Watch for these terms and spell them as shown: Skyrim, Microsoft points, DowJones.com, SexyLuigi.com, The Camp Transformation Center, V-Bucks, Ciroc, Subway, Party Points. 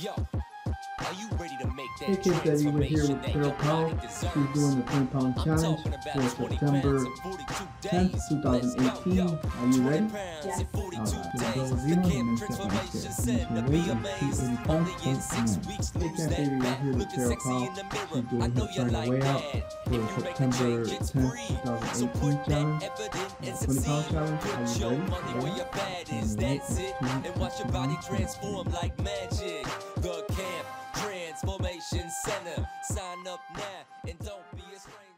Yo, are you ready to make that transformation that your body deserves? She's doing the 3-pound challenge for September 10th, 2018. Are you ready? Yes. The Camp Transformation Center. Be amazing. Only in 6 weeks, lose that back. Looking sexy in the mirror. I know you like that. If you make a change, it's free. So put that evidence and succeed. Put your money where your fat is. That's it. And watch your body transform like magic. The Camp Transformation Center. Sign up now and don't be a stranger.